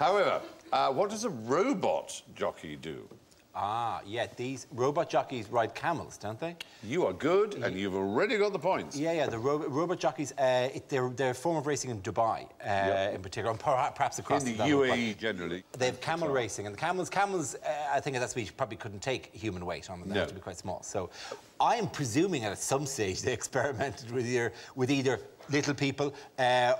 However, what does a robot jockey do? Ah, yeah, these robot jockeys ride camels, don't they? You are good, and you've already got the points. Yeah, yeah, the robot jockeys, they're a form of racing in Dubai, in particular, and perhaps across the UAE generally. They have camel racing, and the camels, I think at that speed, probably couldn't take human weight on them. They have to be quite small. So I am presuming at some stage they experimented with either little people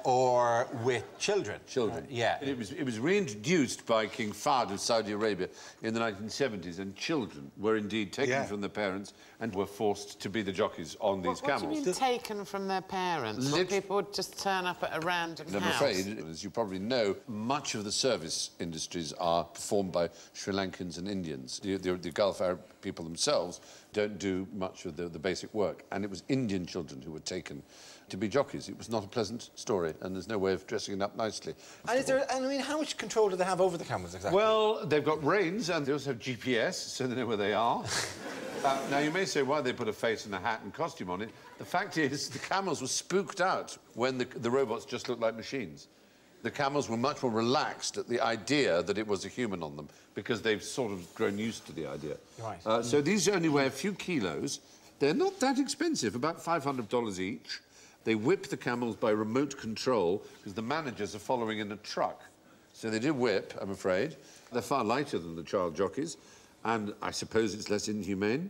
or with children. Children. Yeah. It was reintroduced by King Fahd of Saudi Arabia in the 1970s, and children were indeed taken from their parents and were forced to be the jockeys on these camels. What do you mean taken from their parents? People would just turn up at a random house? I'm afraid, as you probably know, much of the service industries are performed by Sri Lankans and Indians. The Gulf Arab people themselves don't do much of the basic work, and it was Indian children who were taken to be jockeys. It was not a pleasant story, and there's no way of dressing it up nicely. I mean, how much control do they have over the cameras exactly? Well, they've got reins, and they also have GPS, so they know where they are. Now, you may say, why they put a face and a hat and costume on it? The fact is, the camels were spooked out when the robots just looked like machines. The camels were much more relaxed at the idea that it was a human on them, because they've sort of grown used to the idea. Right. So these only weigh a few kilos. They're not that expensive, about $500 each. They whip the camels by remote control, because the managers are following in a truck. So they do whip, I'm afraid. They're far lighter than the child jockeys, and I suppose it's less inhumane.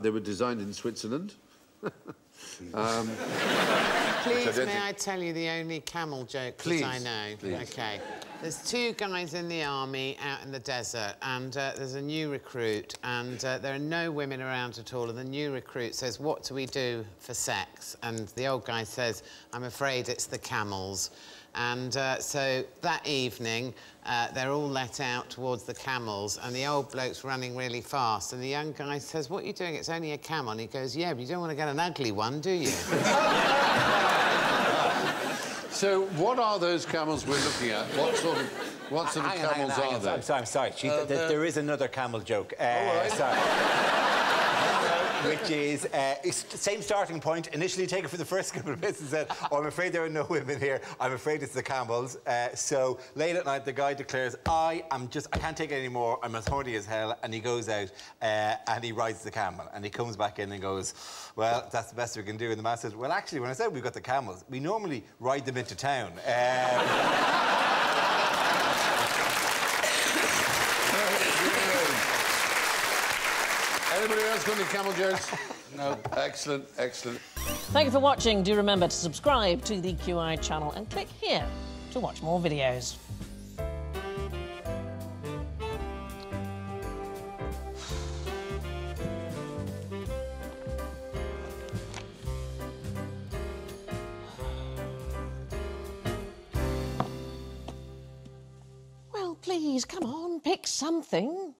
They were designed in Switzerland. Please, may I tell you the only camel joke that I know? Please. OK. There's two guys in the army out in the desert, and there's a new recruit, and there are no women around at all, and the new recruit says, what do we do for sex? And the old guy says, I'm afraid it's the camels. And so that evening, they're all let out towards the camels, and the old bloke's running really fast, and the young guy says, what are you doing? It's only a camel. And he goes, yeah, but you don't want to get an ugly one, do you? So what are those camels we're looking at? What sort of camels are they? I'm sorry. There is another camel joke. All right. Sorry. Which is same starting point. Initially taken for the first couple of bits and said, oh, I'm afraid there are no women here. I'm afraid it's the camels. So late at night, the guy declares, I can't take it anymore. I'm as horny as hell. And he goes out and he rides the camel. And he comes back in and goes, well, that's the best we can do. And the man says, well, actually, when I said we've got the camels, we normally ride them into town. Anybody else got any camel jokes? No. Excellent, excellent. Thank you for watching. Do remember to subscribe to the QI channel and click here to watch more videos. Well, please, come on, pick something.